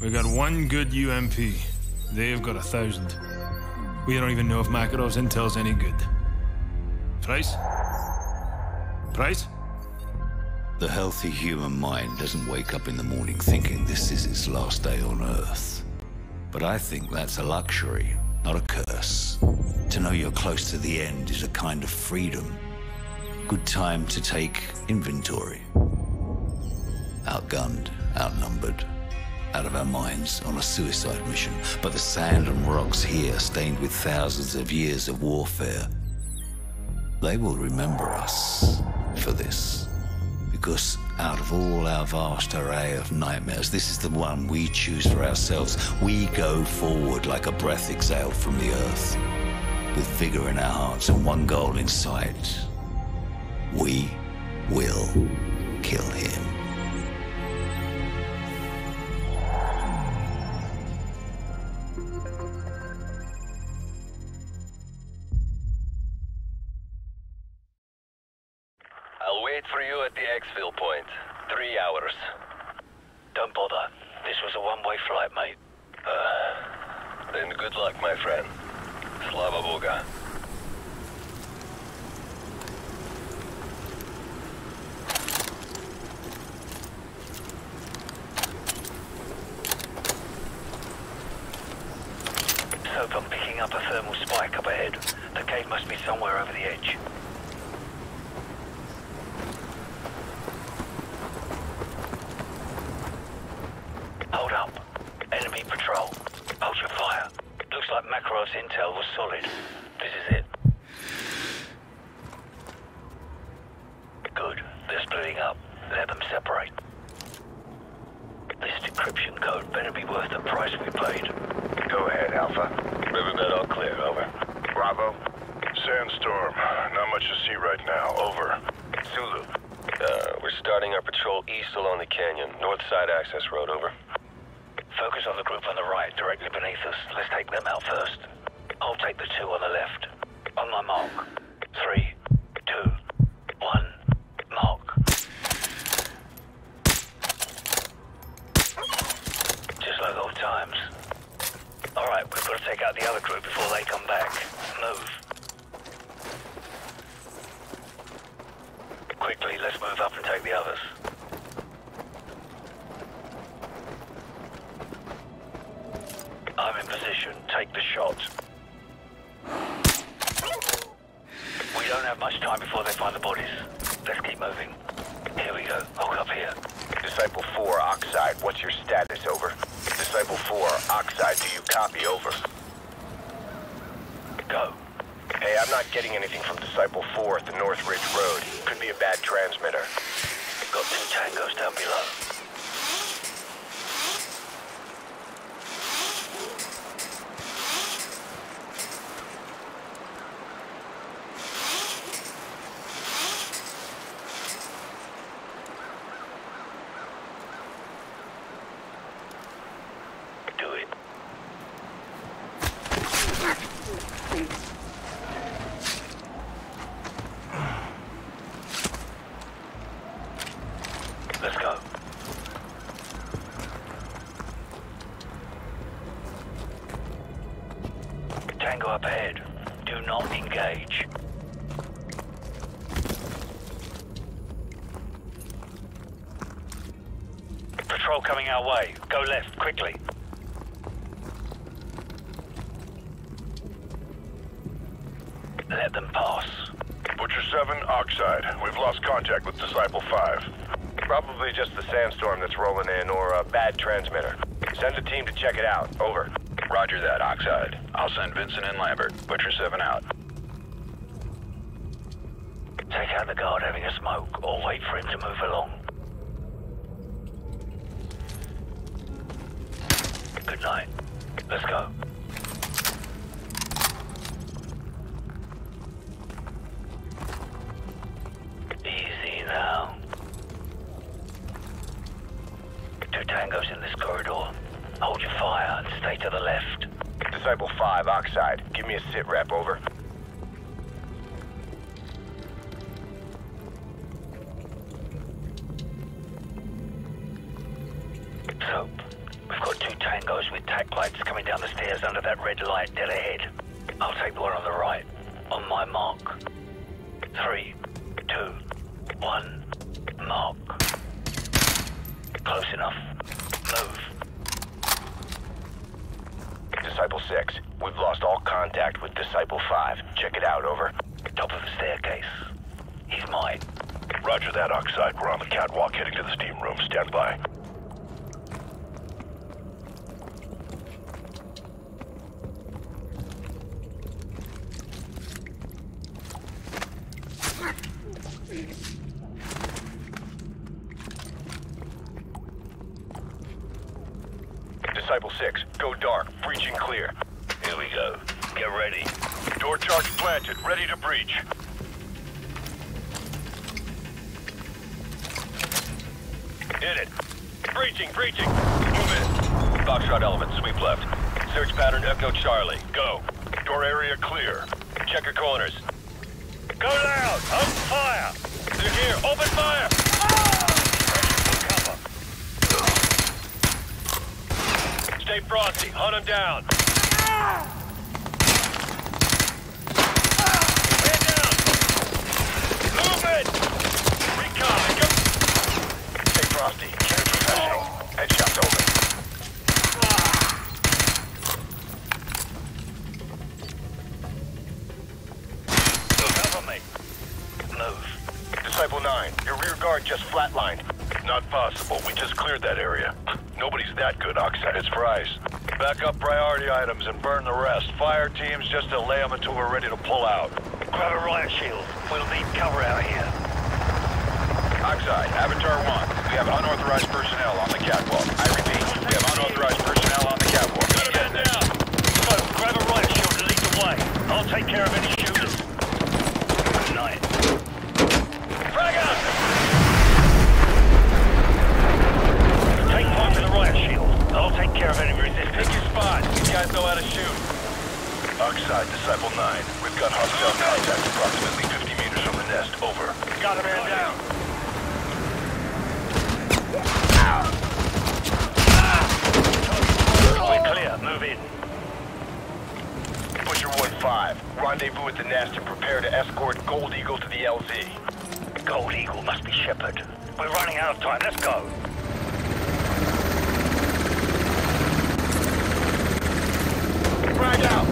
We got one good UMP. They've got 1,000. We don't even know if Makarov's intel's any good. Price? Price? The healthy human mind doesn't wake up in the morning thinking this is its last day on Earth. But I think that's a luxury, not a curse. To know you're close to the end is a kind of freedom. Good time to take inventory. Outgunned, outnumbered, out of our minds on a suicide mission. But the sand and rocks here, stained with thousands of years of warfare, they will remember us for this. Because out of all our vast array of nightmares, this is the one we choose for ourselves. We go forward like a breath exhaled from the earth, with vigor in our hearts and one goal in sight. We will kill him. I'll wait for you at the Exville point. 3 hours. Don't bother. This was a one-way flight, mate. Then good luck, my friend. Slava Buga. Soap, I'm picking up a thermal spike up ahead. The cave must be somewhere over the edge. Hold up. Enemy patrol. Hold your fire. Looks like Makarov's intel was solid. This is it. Good. They're splitting up. Let them separate. This decryption code better be worth the price we paid. Go ahead, Alpha. Riverbed all clear. Over. Bravo. Sandstorm. Not much to see right now. Over. Zulu. We're starting our patrol east along the canyon. North side access road. Over. Focus on the group on the right, directly beneath us. Let's take them out first. I'll take the two on the left. On my mark. 3, 2, 1, mark. Just like old times. Alright, we've got to take out the other group before they come back. Move. Quickly, let's move up and take the others. I'm in position. Take the shot. We don't have much time before they find the bodies. Let's keep moving. Here we go. Hold up here. Disciple 4, Oxide. What's your status? Over. Disciple 4, Oxide. Do you copy? Over. Go. Hey, I'm not getting anything from Disciple 4 at the North Ridge Road. Could be a bad transmitter. Got 2 tangos down below. Coming our way. Go left, quickly. Let them pass. Butcher 7, Oxide. We've lost contact with Disciple 5. Probably just the sandstorm that's rolling in or a bad transmitter. Send a team to check it out. Over. Roger that, Oxide. I'll send Vincent and Lambert. Butcher 7 out. Take out the guard having a smoke or wait for him to move along. Good night. Let's go. Easy now. 2 tangos in this corridor. Hold your fire and stay to the left. Disciple 5, Oxide. Give me a sit rep, over. Soap. We've got 2 goes with tack plates coming down the stairs under that red light dead ahead. I'll take the one on the right. On my mark. 3, 2, 1. Mark. Close enough. Move. Disciple 6. We've lost all contact with Disciple 5. Check it out, over. Top of the staircase. He's mine. Roger that, Oxide. We're on the catwalk heading to the steam room. Stand by. Disciple 6, go dark, breaching clear. Here we go. Get ready. Door charge planted, ready to breach. Did it. Breaching, breaching. Move in. Foxtrot element, sweep left. Search pattern Echo Charlie, go. Door area clear. Check your corners. Go loud, open fire. They're here, open fire. Stay frosty, hunt him down. Man down. Move it. Recon. Stay frosty. Careful, professional. Headshot's over. Cover me. Move. Disciple 9, your rear guard just flatlined. Not possible. We just cleared that area. Nobody's that good, Oxide. It's Price. Back up priority items and burn the rest. Fire teams just to lay them until we're ready to pull out. Grab a riot shield. We'll need cover out here. Oxide, Avatar One. We have unauthorized personnel on the catwalk. I repeat, we have unauthorized personnel on the catwalk. Get them down. So, grab a riot shield and lead the way. I'll take care of any shooters. Good night. Frag out! I'll take care of any resistance. Pick your spot. These guys know how to shoot. Oxide, Disciple 9. We've got hostile contact approximately 50 meters from the nest. Over. Got a man down. We're clear. Move in. Butcher 1-5. Rendezvous at the nest and prepare to escort Gold Eagle to the LZ. Gold Eagle must be Shepard. We're running out of time. Let's go. Frag out!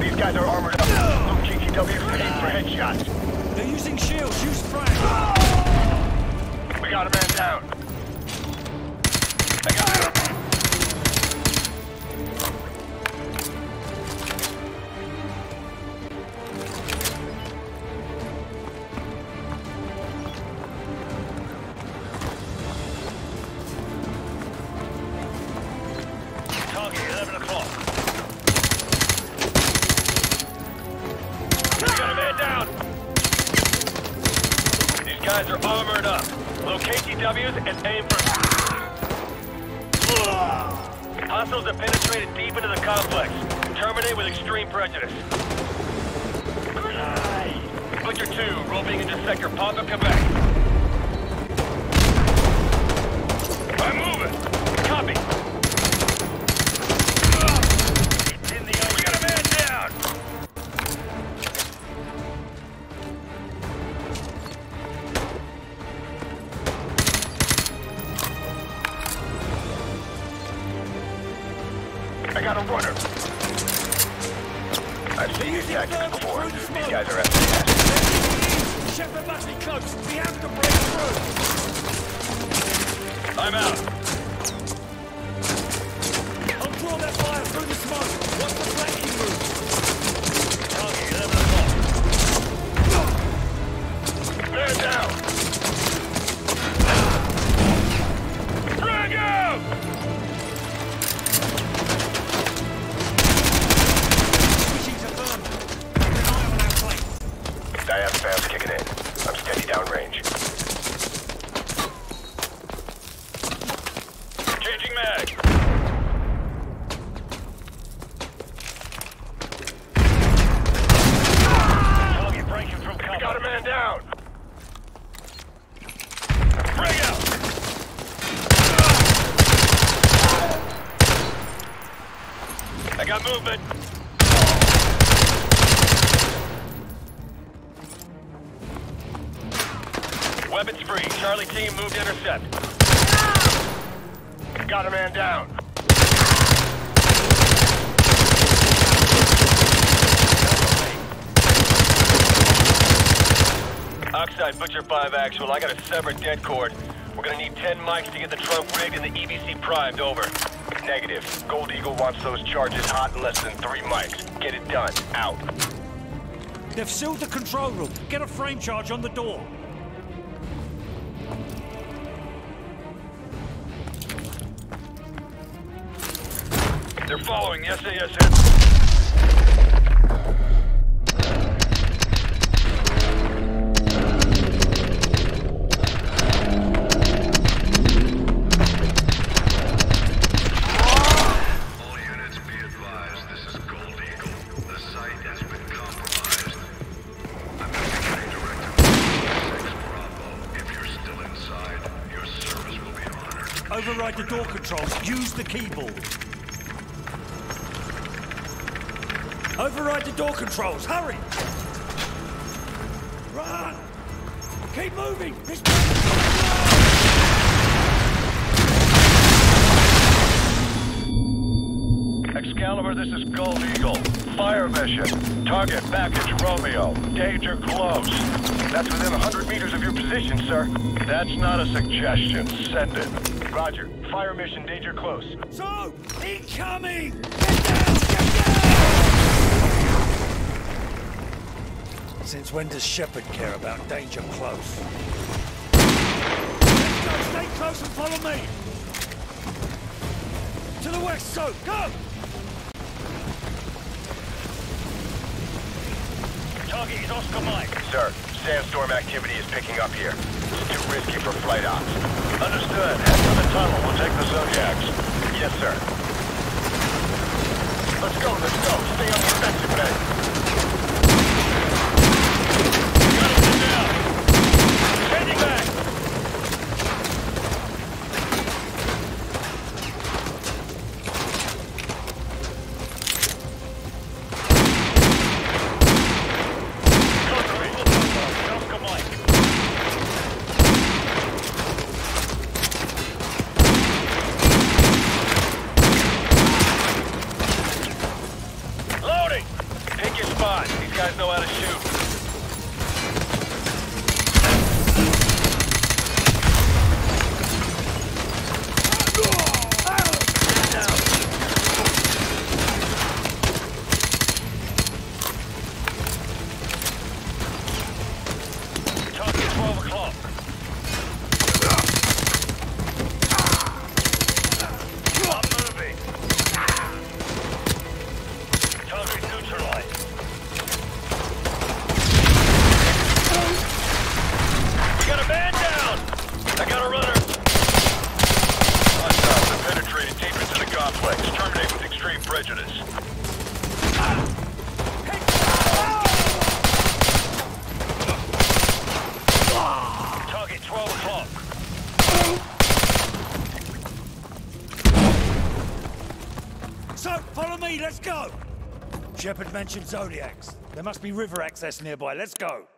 These guys are armored up. Look, GTW's looking for headshots. They're using shields. Use frag. Oh! We got a man down. I got him. Hostiles have penetrated deep into the complex. Terminate with extreme prejudice. Butcher 2, roping into sector Papa, Quebec. I'm moving. Copy. We got a man down. I got a runner. I've seen these tactics before. These guys are at the nest. Shepard must be close. We have to break through. I'm out. I'll draw that fire through the smoke. What's the flanking move? Target 11 o'clock. Bear down. Drag out! I have fast kicking in. I'm steady downrange. got movement. Weapons free. Charlie team moved to intercept. Got a man down. Oxide, Butcher 5 actual. I got a severed dead cord. We're gonna need 10 mics to get the trunk rigged and the EVC primed. Over. Negative. Gold Eagle wants those charges hot in less than 3 mics. Get it done. Out. They've sealed the control room. Get a frame charge on the door. They're following the SAS All units be advised, this is Gold Eagle. The site has been compromised. I'm going to be directed to 6 Bravo. If you're still inside, your service will be honored. Override the door controls. Use the keyboard. Override the door controls. Hurry! Run! Keep moving! This Excalibur, this is Gold Eagle. Fire mission. Target package Romeo. Danger close. That's within 100 meters of your position, sir. That's not a suggestion. Send it. Roger. Fire mission. Danger close. So, incoming! Get down! Get down! Since when does Shepard care about danger close? Let's go, stay close and follow me! To the west, Soap, go! Target is Oscar Mike. Sir, sandstorm activity is picking up here. It's too risky for flight ops. Understood. Head for the tunnel. We'll take the Zodiacs. Yes, sir. Let's go. Stay on the defensive base. Let's go! Shepard mentioned Zodiacs. There must be river access nearby. Let's go!